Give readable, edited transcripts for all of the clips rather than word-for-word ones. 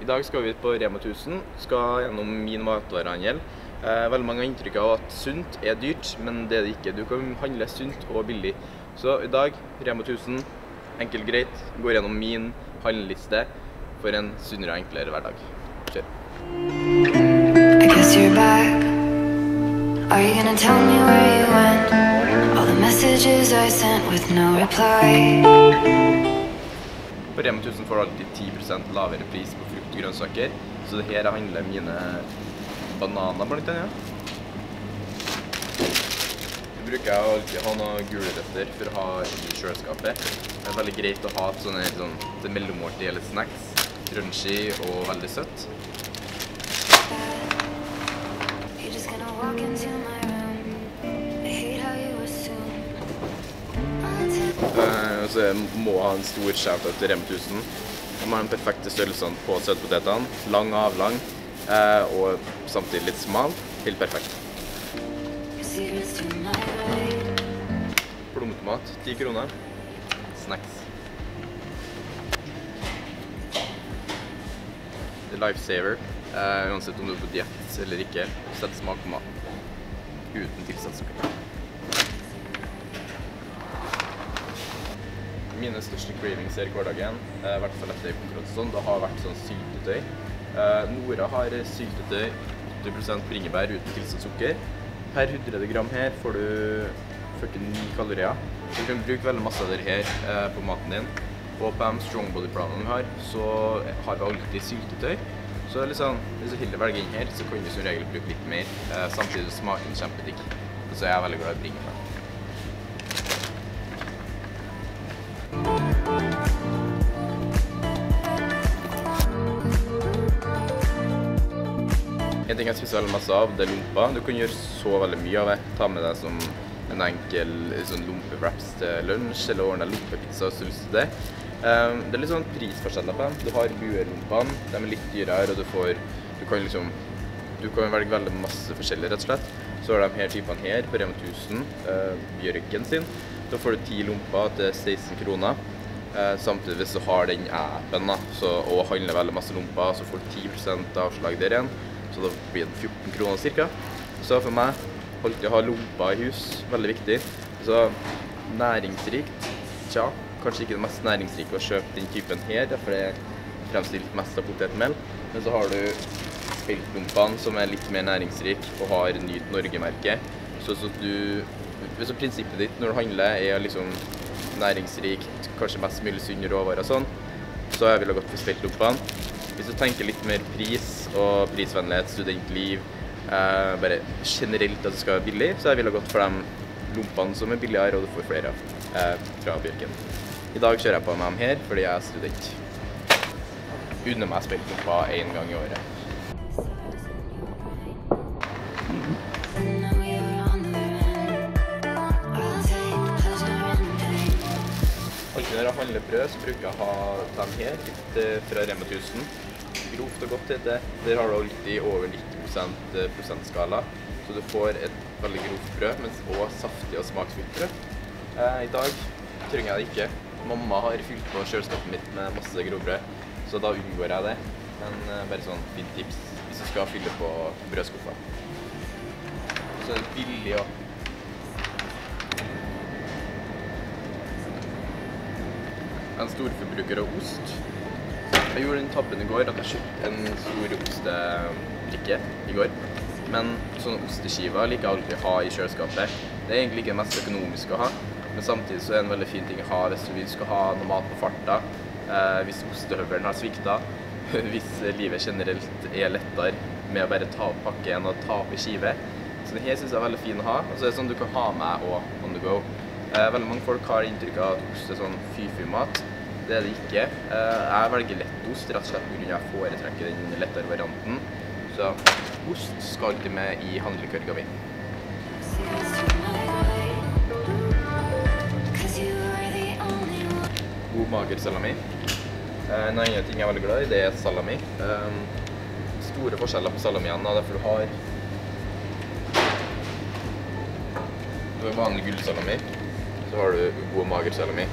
I dag skal vi ut på Rema 1000, skal gjennom min matvarehandel. Veldig mange har inntrykk av at sunt er dyrt, men det er det ikke. Du kan handle sunt og billig. Så i dag, Rema 1000, enkelt greit, går gjennom min handleliste for en sunnere og enklere hverdag. Kjør! I guess you're back. Are you gonna tell me where you went? All the messages I sent with no reply. På Rema 1000 får du alltid 10% lavere pris på frukt og grønnsaker, så det her handler mine bananer blant annet. Jeg bruker alltid å ha noen gulrøtter for å ha i kjøleskapet. Det er veldig greit å ha sånne til mellommåltid eller snacks, crunchy og veldig søtt. Så jeg må ha en stor shout-out til Rema 1000. De har den perfekte størrelsen på søtpotetene. Lang og avlang, og samtidig litt smal. Helt perfekt. Plomtomat, 10 kroner. Snacks. Det er lifesaver, uansett om du er på diett eller ikke. Sett smak på maten, uten tilsatt sukker. Mine største cravings her i hverdagen, i hvert fall etter konkurransen, det har vært sånn syltetøy. Nora har syltetøy, 80% bringebær uten tilsatt sukker. Per 100 gram her får du 49 kalorier. Så du kan bruke veldig masse av det her på maten din. Og på de Strongbody-planene vi har, så har vi alltid syltetøy. Så liksom, hvis du heller velger inn her, så kan du som regel bruke litt mer. Samtidig smaker den kjempedigg. Så jeg er veldig glad i bringebær. En ting jeg spiser veldig masse av, det er lompa. Du kan gjøre så veldig mye av det. Ta med deg som en enkel lompewraps til lunsj, eller ordne lompepizza hvis du har lyst til det. Det er litt sånn prisforskjeller på dem. Du har buerlompene, de er litt dyrere, og du kan velge veldig masse forskjellige, rett og slett. Så har de her typene her, på Rema 1000, Bjørgen sin. Da får du 10 lomper til 16 kroner. Samtidig hvis du har den appen og handler veldig masse lomper, så får du 10% avslag der igjen. Så da blir det 14 kroner cirka. Så for meg, alltid å ha lompa i hus, veldig viktig. Så næringsrikt, tja, kanskje ikke det mest næringsrike å kjøpe den typen her, derfor det er fremstilt mest av potetmel. Men så har du feltlompene som er litt mer næringsrik og har Nyt Norge-merke. Så hvis prinsippet ditt når du handler er liksom næringsrikt, kanskje mest mulig sunne råvarer og sånn, så jeg ville gått for feltlompene. Hvis du tenker litt mer pris og prisvennlighet, studentliv, bare generelt at det skal være billig, så jeg ville gått for de lompene som er billigere, og du får flere fra Bjørgen. I dag kjører jeg på med dem her, fordi jeg er student. Unner meg speltlompa en gang i året. Når jeg handler brød, så bruker jeg å ha dem her, litt fra Rema 1000. Grovt og godt heter det. Der har du alltid over 90% prosentskala, så du får et veldig grovt brød, men også saftig og smaksfullt brød. I dag trenger jeg det ikke. Mamma har fylt på kjøleskapet mitt med masse grovbrød, så da unngår jeg det. Men bare sånn fint tips hvis du skal fylle på brødskuffa. Så er det billig også. En storforbruker av ost. Jeg gjorde den tabben i går at jeg kjøpte en stor ostebrikke i går. Men sånne osteskiver liker jeg aldri å ha i kjøleskapet. Det er egentlig ikke det mest økonomiske å ha, men samtidig så er det en veldig fin ting å ha hvis du skal ha noe mat på farta, hvis ostehøvelen har svikta, hvis livet generelt er lettere med å bare ta opp pakke enn å ta opp i skive. Så det her synes jeg er veldig fin å ha, og så er det sånn du kan ha med og on the go. Veldig mange folk har inntrykk av at ost er sånn fy-fy-mat. Det er det ikke. Jeg velger lett ost, rett og slett på grunn av at jeg foretrekker den lettere varianten. Så ost skal alltid med i handlekørga mi. God mager salami. En annen ting jeg er veldig glad i, det er salami. Store forskjeller på salamiene, derfor du har vanlig gullsalami. Så har du god magersalami.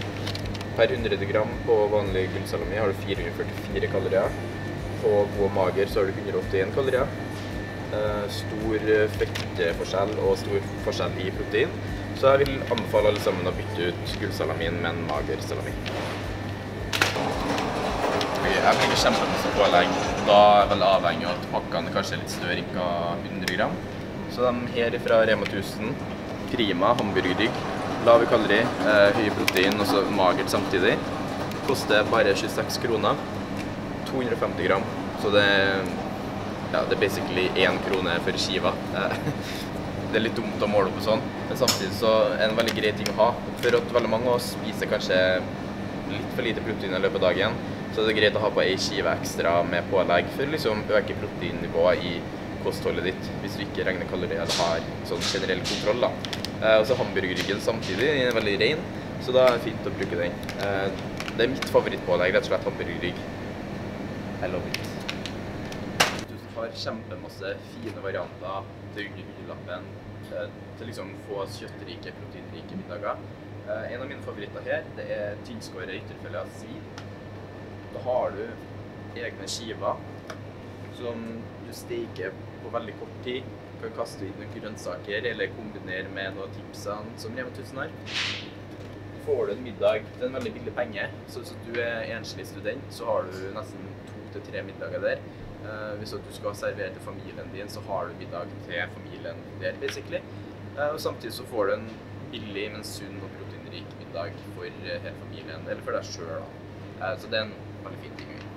Per 100 gram på vanlig gullsalami har du 444 kalorier. og god mager så har du 181 kalorier. Stor fetteforskjell og stor forskjell i protein. Så jeg vil anbefale alle sammen å bytte ut gullsalamin med en mager salami. Jeg bruker kjempemasse pålegg. Da er jeg veldig avhengig av at pakkene kanskje er litt større, ikke 100 gram. Så de her fra Rema 1000, krima, hamburgerrygg, lav i kalori, høy protein og så magert samtidig. Koster bare 26 kroner, 250 gram. Så det, ja, det er basically 1 krone for skiva. Det er litt dumt å måle opp og sånn, men samtidig så er det en veldig grei ting å ha. For at veldig mange av oss spiser kanskje litt for lite protein i løpet av dagen, så det er greit å ha på en skive ekstra med pålegg for å liksom øke proteinnivået i kostholdet ditt, hvis du ikke regner kalorier eller har sånn generell kontroll da. Og så hamburgerryggen samtidig, den er veldig ren, så da er det fint å bruke den. Det er mitt favorittpålegg, rett og slett hamburgerrygg. I love it. Du har kjempemasse fine varianter til under hundrelappen, til liksom få kjøttrike, proteinrike middager. En av mine favoritter her, det er tynnskåret ytterfelle av svin. Da har du egne skiver som du steker på veldig kort tid. Du kan kaste ut noen grønnsaker eller kombinere med noen tipsene som Rema 1000 har. Du får en middag til en veldig billig penge. Så hvis du er enslig student, så har du nesten 2 til 3 middager der. Hvis du skal servere til familien din, så har du middag til familien der, basically. Og samtidig så får du en billig, men sunn og proteinrik middag for hele familien, eller for deg selv da. Så det er en veldig fin ting å gjøre.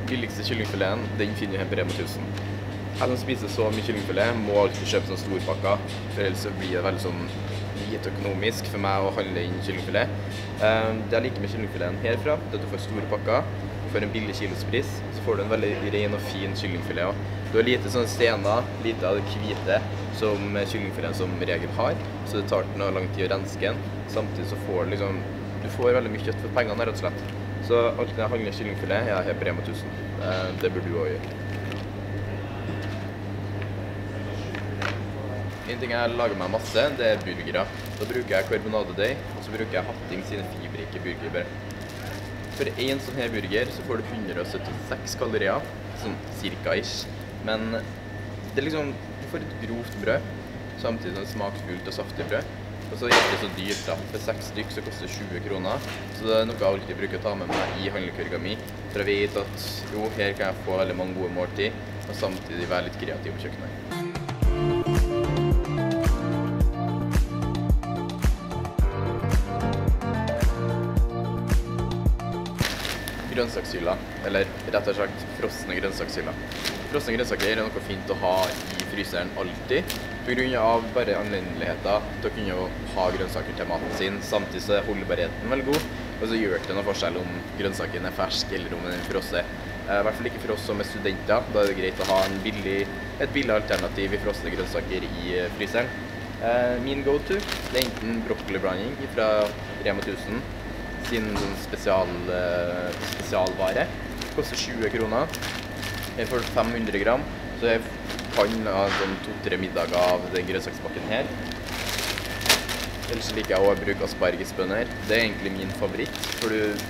Den billigste kyllingfileten, den finner du her på Rema 1000. Jeg som spiser så mye kyllingfilet må alltid kjøpe sånne store pakker, for ellers blir det veldig sånn lite økonomisk for meg å handle inn kyllingfilet. Det jeg liker med kyllingfileten herfra, det at du får store pakker, for en billig kilospris, så får du en veldig ren og fin kyllingfilet også. Du har lite sånne stener, lite av det hvite som kyllingfileten som regel har, så det tar noe lang tid å renske den. Samtidig så får du liksom, du får veldig mye kjøtt for pengene rett og slett. Så alltid når jeg handler kyllingfilet, jeg er her på Rema 1000. Det burde du også gjøre. En ting jeg lager meg masse, det er burgere. Da bruker jeg karbonadedeig, og så bruker jeg Hatting sine fiberrike burgerbær. For en sånn her burger så får du 176 kalorier, sånn cirka-ish. Men det er liksom, du får et grovt brød, samtidig som det smaker fullt og saftig brød. Og så gikk det så dyrt da, for 6 stykk så koster det 20 kroner, så det er noe jeg alltid bruker å ta med meg i handlekurga mi, for jeg vet at jo, her kan jeg få veldig mange gode måltid, og samtidig være litt kreativ på kjøkkenet. Grønnsakshylla, eller rett og slett frosne grønnsakshyller. Frosne grønnsaker er noe fint å ha i fryseren alltid, på grunn av bare anledninger til å kunne ha grønnsaker til maten sin, samtidig så er holdbarheten veldig god, og så gjør det noe forskjell om grønnsaken er fersk eller om den er frosset. I hvert fall ikke for oss som er studenter, da er det greit å ha en billig, et billig alternativ i frosne grønnsaker i fryseren. Min go-to er enten brokkoliblanding fra Rema 1000, sin spesialvare, koster 20 kroner. Her får du 500 gram, så jeg kan ha sånn 2-3 middager av den grønnsakspakken her. Ellers liker jeg å bruke aspargesbønner. Det er egentlig min favoritt, for det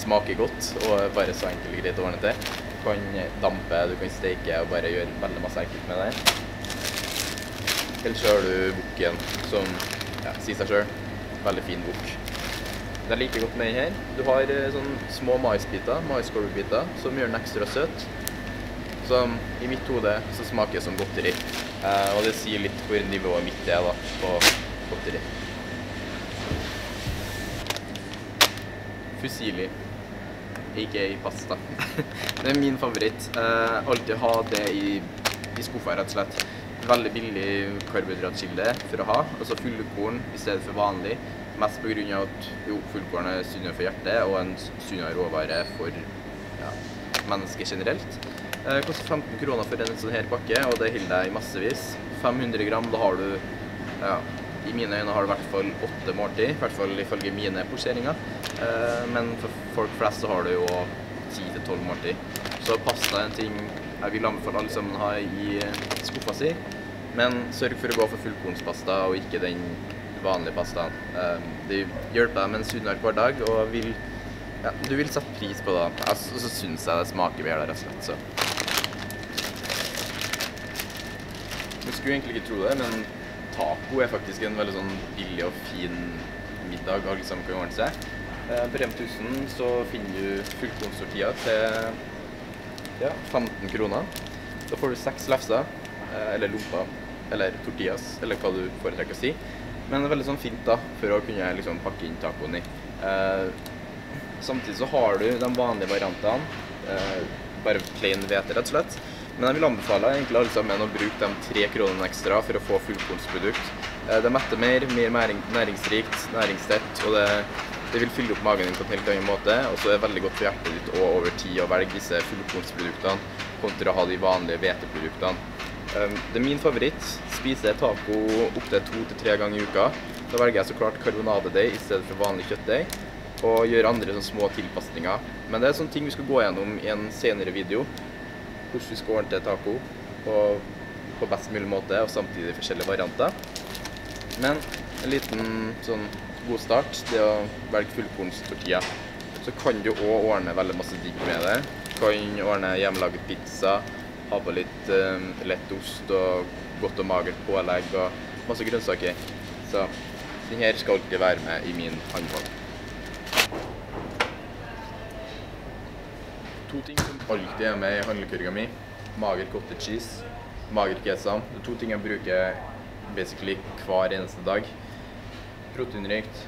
smaker godt og bare så enkelt greit å ordne til. Du kan dampe, du kan steke og bare gjøre veldig masse enkelt med det. Ellers har du bukken, som ja, sier seg selv. Veldig fin bukk. Det er like godt med den her. Du har sånn små maisbiter, maiskolbebiter, som gjør den ekstra søt. Så i mitt hode så smaker det som godteri, og det sier litt hvor nivået mitt er da, på godteri. Fusilli, ikke i pasta. Det er min favoritt. Alltid ha det i skuffa rett og slett. Veldig billig karbohydratkilde for å ha, altså fullkorn i stedet for vanlig. Mest på grunn av at jo, fullkorn er sunnere for hjertet og en sunnere råvare for ja, mennesker generelt. Det koster 15 kroner for en sånn her pakke, og det holder deg i massevis. 500 gram, da har du, ja, i mine øyne har du i hvert fall 8 måltid, i hvert fall ifølge mine poseringer. Men for folk flest så har du jo 10 til 12 måltid. Så pasta er en ting jeg vil anbefale alle sammen ha i skuffa si. Men sørg for å gå for fullkornspasta og ikke den vanlige pastaen. Det hjelper deg med en sunnere hverdag og vil Ja, du vil sette pris på det. Og så synes jeg det smaker bedre, rett og slett, så. Du skulle egentlig ikke tro det, men taco er faktisk en veldig sånn billig og fin middag alle sammen kan ordne seg. På Rema 1000 så finner du fullkornstortilla til 15 kroner. Da får du 6 lefser, eller lomper, eller tortillas, eller hva du foretrekker å si. Men det er veldig sånn fint da, for å kunne liksom pakke inn tacoen i. Samtidig så har du de vanlige variantene, bare plain hvete rett og slett. Men jeg vil anbefale egentlig alle sammen å bruke de 3 kronene ekstra for å få fullkornsprodukt. Det metter mer næringsrikt, næringstett, og det vil fylle opp magen din på en helt annen måte. Og så er det veldig godt for hjertet ditt og over tid å velge disse fullkornsproduktene kontra å ha de vanlige hveteproduktene. Det er min favoritt. Spiser jeg taco opptil 2 til 3 ganger i uka. Da velger jeg så klart karbonadedeig i stedet for vanlig kjøttdeig, og gjør andre sånn små tilpasninger. Men det er sånne ting vi skal gå gjennom i en senere video. Hvordan vi skal ordne til taco på best mulig måte, og samtidig forskjellige varianter. Men en liten sånn god start, det å velge fullkornstortilla. Så kan du også ordne veldig masse digg med det. Du kan ordne hjemmelaget pizza, ha på litt lett ost og godt og magert pålegg og masse grønnsaker. Så denne skal ikke være med i min anbefaling. To ting som alltid er med i handlekurven min. Mager cottage cheese, mager kesam. Det er 2 ting jeg bruker basically hver eneste dag. Proteinrikt,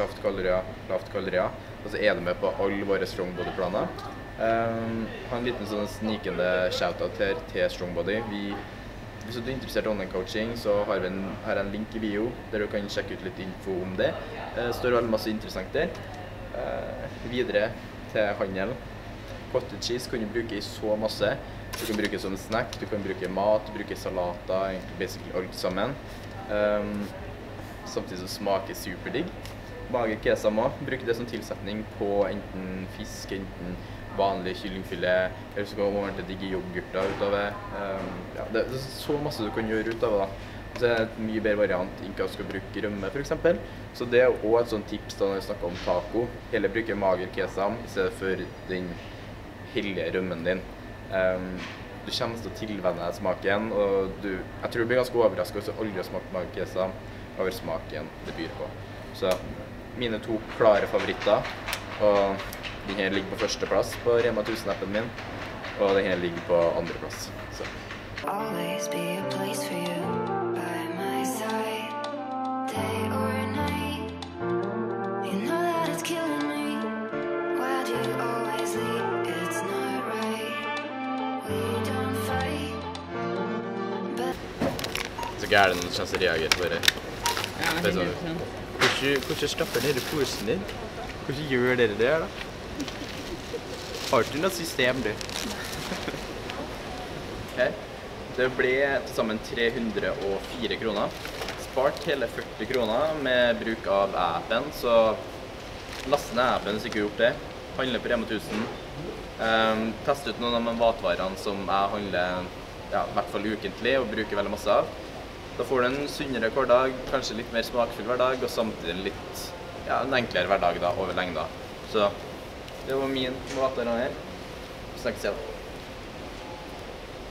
lavt kalorier. Og så er det med på alle våre Strongbody-planer. Ha en liten sånn snikende shoutout her til Strongbody. Hvis du er interessert i online coaching, så har vi en link i bio der du kan sjekke ut litt info om det. Det står veldig masse interessant der. Videre til handel. Cottage cheese kan du bruke i så masse. Du kan bruke som snack, du kan bruke mat, du bruker salater, egentlig basically alt sammen. Samtidig som smaker superdigg. Mager kesam også. Bruker det som tilsetning på enten fisk, enten vanlig kyllingfilet, eller så kan du ordentlig digge yoghurter ut av det. Det er så masse du kan gjøre ut av det. Det er et mye bedre variant enn hva du skal bruke rømme, for eksempel. Så det er også et sånt tips da når vi snakker om taco. Heller bruke mager kesam i stedet for den hellige rømmen din. Du kommer til å tilvenne smaken, og jeg tror du blir ganske overrasket hvis du aldri har smakt mager kesam over smaken det byr på. Så mine 2 klare favoritter, og denne ligger på førsteplass på Rema 1000-appen min, og denne ligger på andreplass. Always be a place for you. Så gæren den kjennes reagert bare. Ja, 100%. Hvordan stapper dere posen din? Hvordan gjør dere det her da? Har du noe system du? Det ble til sammen 304 kroner. Spart hele 40 kroner med bruk av appen, så last ned appen hvis ikke du har gjort det. Handler på Rema 1000. Test ut noen av de matvarene som jeg handler i hvert fall ukentlig og bruker veldig masse av. Da får du en sunnere hverdag, kanskje litt mer smakfull hverdag, og samtidig en enklere hverdag over lengda. Så det var min måte her. Snakkes igjen.